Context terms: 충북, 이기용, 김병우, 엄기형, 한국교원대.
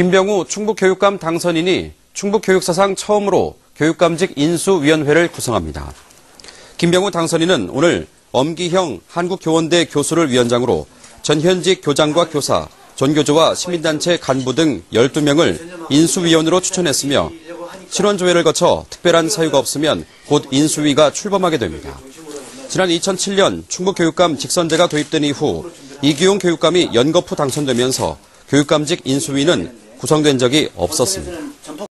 김병우 충북교육감 당선인이 충북교육사상 처음으로 교육감직 인수위원회를 구성합니다. 김병우 당선인은 오늘 엄기형 한국교원대 교수를 위원장으로 전현직 교장과 교사, 전교조와 시민단체 간부 등 12명을 인수위원으로 추천했으며 실원조회를 거쳐 특별한 사유가 없으면 곧 인수위가 출범하게 됩니다. 지난 2007년 충북교육감 직선제가 도입된 이후 이기용 교육감이 연거푸 당선되면서 교육감직 인수위는 구성된 적이 없었습니다.